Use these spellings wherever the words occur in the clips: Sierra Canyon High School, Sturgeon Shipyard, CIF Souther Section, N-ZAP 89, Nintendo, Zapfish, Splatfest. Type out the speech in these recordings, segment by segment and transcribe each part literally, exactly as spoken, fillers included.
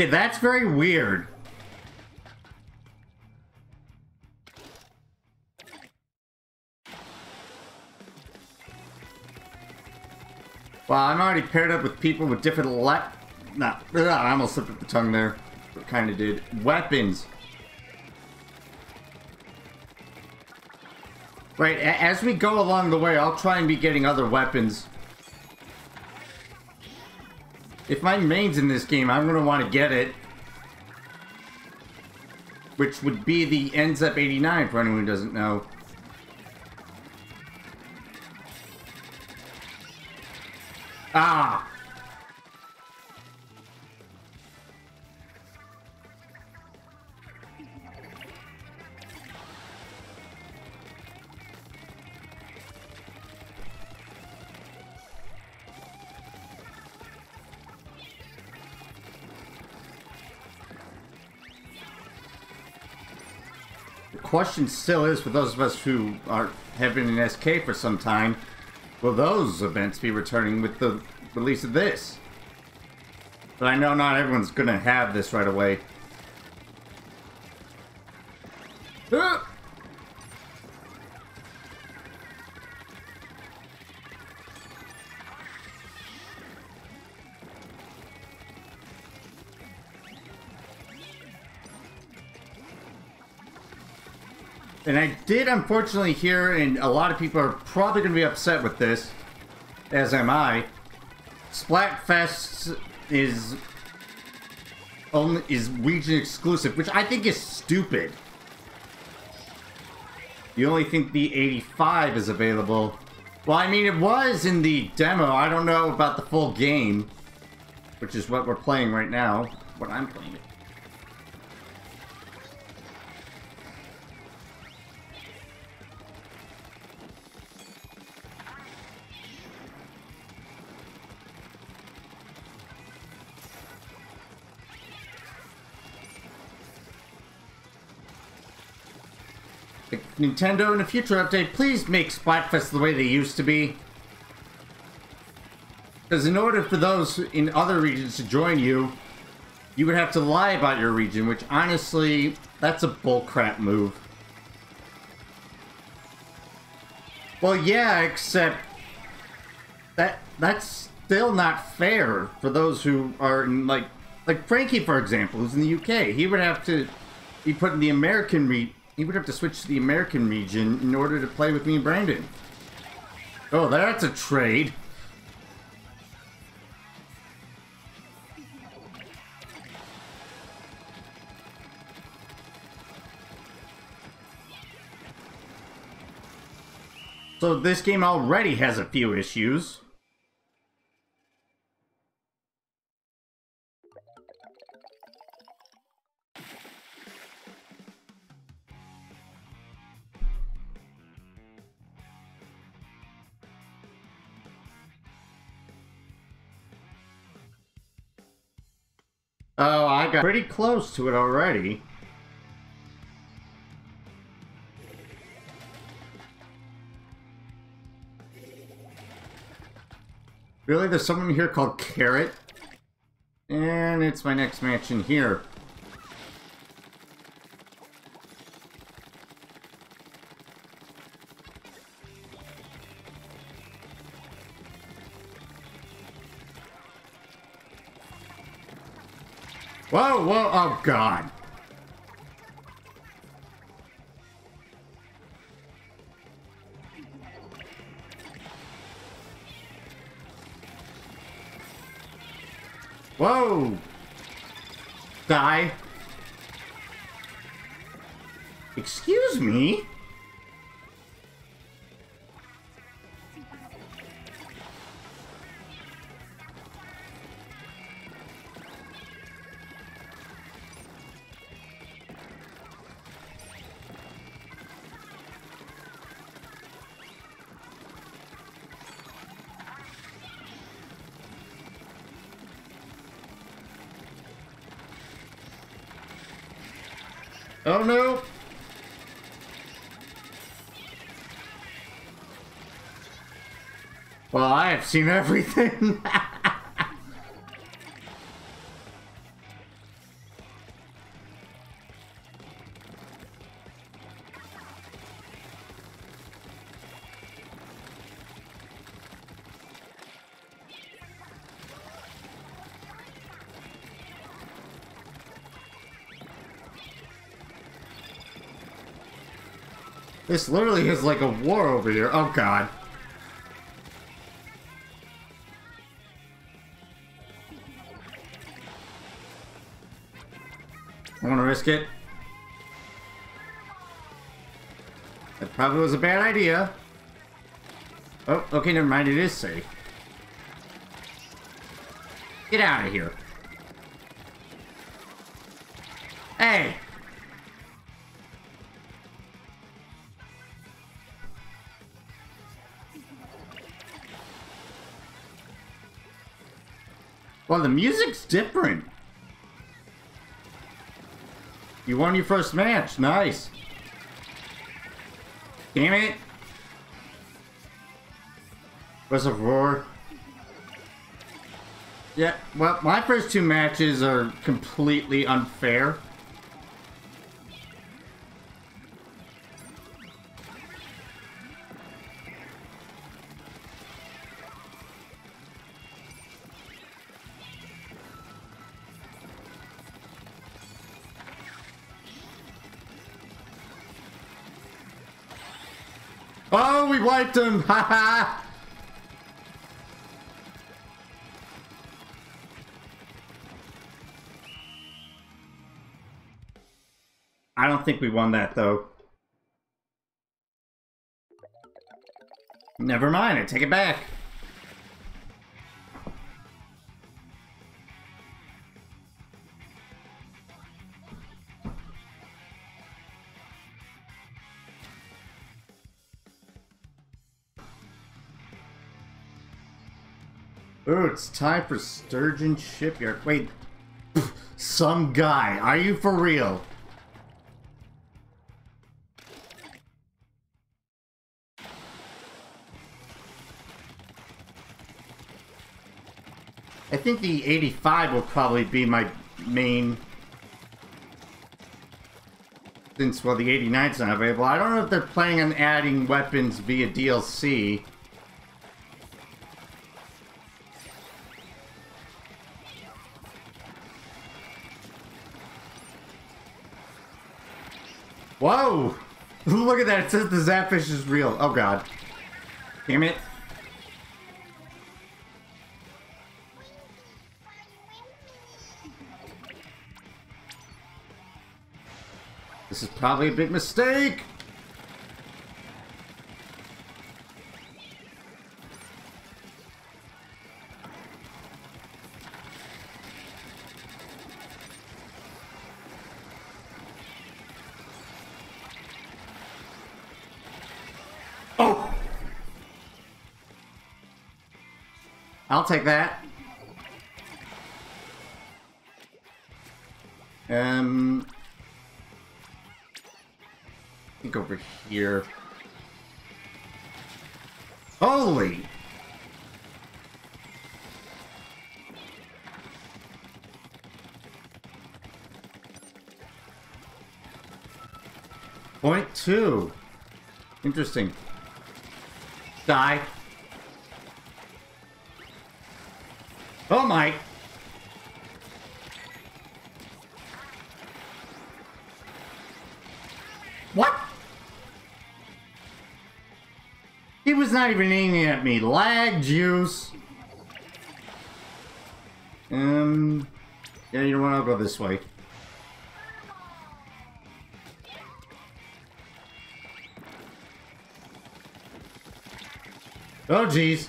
Okay, that's very weird. Wow, I'm already paired up with people with different le- Nah, I almost slipped up the tongue there. What kind of did. Weapons. Right, as we go along the way, I'll try and be getting other weapons. If my main's in this game, I'm going to want to get it. Which would be the N-ZAP eighty-nine, for anyone who doesn't know. Ah! The question still is, for those of us who are have been in S K for some time, will those events be returning with the release of this? But I know not everyone's gonna have this right away. Ah! And I did unfortunately hear, and a lot of people are probably going to be upset with this, as am I, Splatfest is only is region exclusive, which I think is stupid. You only think the eighty-five is available. Well, I mean, it was in the demo. I don't know about the full game, which is what we're playing right now, what I'm playing. Nintendo, in a future update, please make Splatfest the way they used to be. Because in order for those in other regions to join you, you would have to lie about your region, which honestly, that's a bullcrap move. Well, yeah, except that that's still not fair for those who are in, like, like Frankie, for example, who's in the U K. He would have to be put in the American region. He would have to switch to the American region in order to play with me and Brandon. Oh, that's a trade. So this game already has a few issues. Oh, I got pretty close to it already. Really? There's someone here called Carrot? And it's my next mansion here. Whoa, whoa, oh God. Whoa. Die. Excuse me? Oh no! Well, I have seen everything. This literally is like a war over here. Oh god. I wanna risk it. That probably was a bad idea. Oh, okay, never mind, it is safe. Get out of here. Hey! Well, the music's different. You won your first match. Nice. Damn it. What's a roar? Yeah, well, my first two matches are completely unfair. Oh, we wiped him! Ha ha! I don't think we won that, though. Never mind, I take it back. Ooh, it's time for Sturgeon Shipyard. Wait, pff, some guy. Are you for real? I think the eighty-five will probably be my main. Since, well, the eighty-nine's not available. I don't know if they're planning on adding weapons via D L C. Whoa! Look at that, it says the Zapfish is real. Oh god. Damn it. This is probably a big mistake! Oh! I'll take that. Um... I think over here. Holy! Point two. Interesting. Die. Oh my! What? He was not even aiming at me. Lag juice. Um. Yeah, you know what? I'll go this way. Oh, jeez.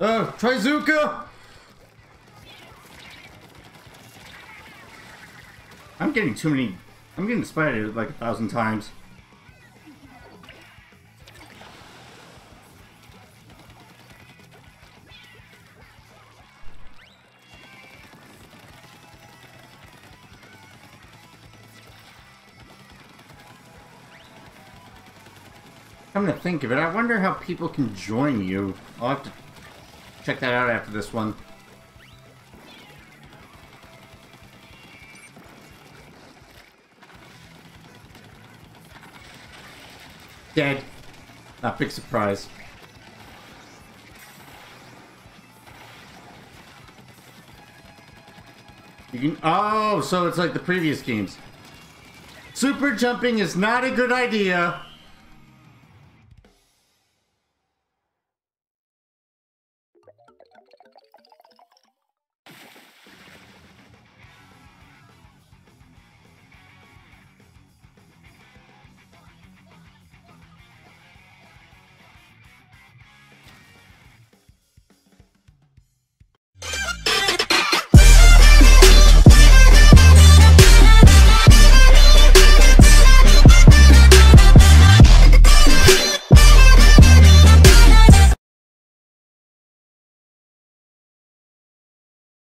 Oh, Trizuka! I'm getting too many. I'm getting spidered like a thousand times. Come to think of it, I wonder how people can join you. I'll have to check that out after this one. Dead. Not big surprise. You can. Oh, so it's like the previous games. Super jumping is not a good idea.